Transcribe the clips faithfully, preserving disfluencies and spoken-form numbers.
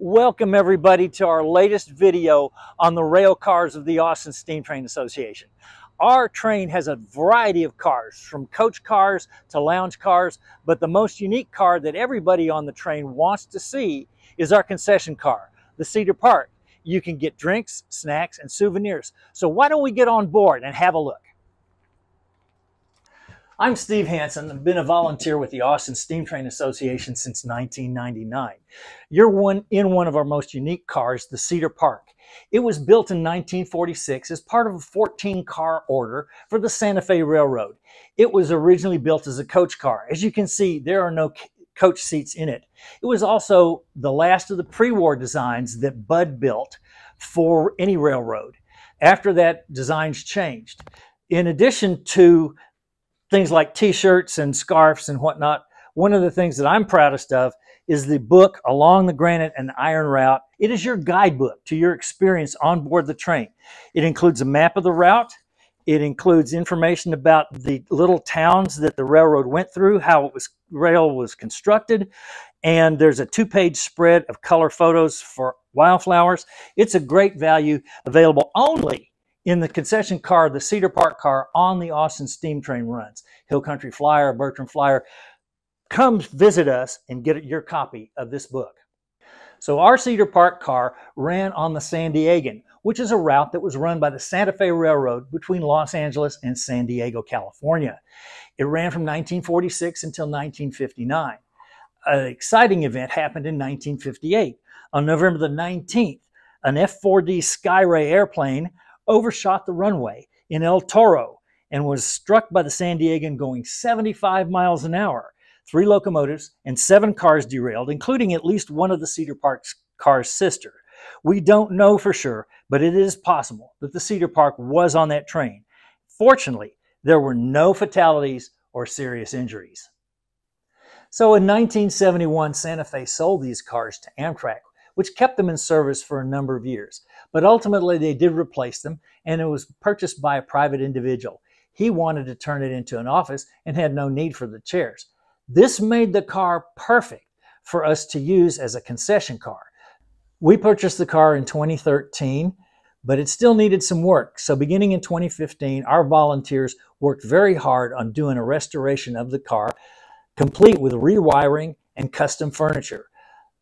Welcome everybody to our latest video on the rail cars of the Austin Steam Train Association. Our train has a variety of cars, from coach cars to lounge cars, but the most unique car that everybody on the train wants to see is our concession car, the Cedar Park. You can get drinks, snacks, and souvenirs. So why don't we get on board and have a look? I'm Steve Hansen. I've been a volunteer with the Austin Steam Train Association since nineteen ninety-nine. You're one, in one of our most unique cars, the Cedar Park. It was built in nineteen forty-six as part of a fourteen car order for the Santa Fe Railroad. It was originally built as a coach car. As you can see, there are no coach seats in it. It was also the last of the pre-war designs that Bud built for any railroad. After that, designs changed. In addition to things like t-shirts and scarves and whatnot, one of the things that I'm proudest of is the book Along the Granite and Iron Route. It is your guidebook to your experience on board the train. It includes a map of the route. It includes information about the little towns that the railroad went through, how it was rail was constructed, and there's a two-page spread of color photos for wildflowers. It's a great value, available only in the concession car, the Cedar Park car, on the Austin Steam Train runs. Hill Country Flyer, Bertram Flyer, come visit us and get your copy of this book. So our Cedar Park car ran on the San Diegan, which is a route that was run by the Santa Fe Railroad between Los Angeles and San Diego, California. It ran from nineteen forty-six until nineteen fifty-nine. An exciting event happened in nineteen fifty-eight. On November the nineteenth, an F four D Skyray airplane overshot the runway in El Toro and was struck by the San Diegan going seventy-five miles an hour. Three locomotives and seven cars derailed, including at least one of the Cedar Park's car's sister. We don't know for sure, but it is possible that the Cedar Park was on that train. Fortunately, there were no fatalities or serious injuries. So in nineteen seventy-one, Santa Fe sold these cars to Amtrak, which kept them in service for a number of years. But ultimately, they did replace them, and it was purchased by a private individual. He wanted to turn it into an office and had no need for the chairs. This made the car perfect for us to use as a concession car. We purchased the car in twenty thirteen, but it still needed some work. So beginning in twenty fifteen, our volunteers worked very hard on doing a restoration of the car, complete with rewiring and custom furniture.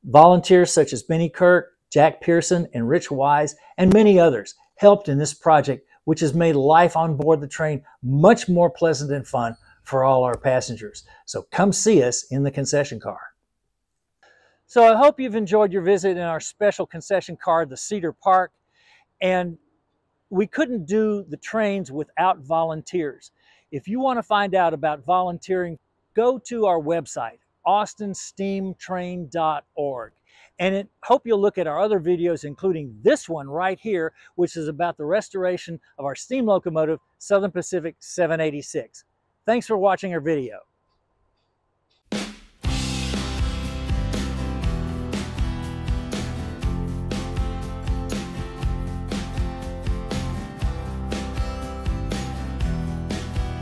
Volunteers such as Benny Kirk, Jack Pearson, and Rich Wise, and many others helped in this project, which has made life on board the train much more pleasant and fun for all our passengers. So come see us in the concession car. So I hope you've enjoyed your visit in our special concession car, the Cedar Park. And we couldn't do the trains without volunteers. If you want to find out about volunteering, go to our website, Austin Steam Train dot org, and it, hope you'll look at our other videos, including this one right here, which is about the restoration of our steam locomotive Southern Pacific seven eighty-six. Thanks for watching our video.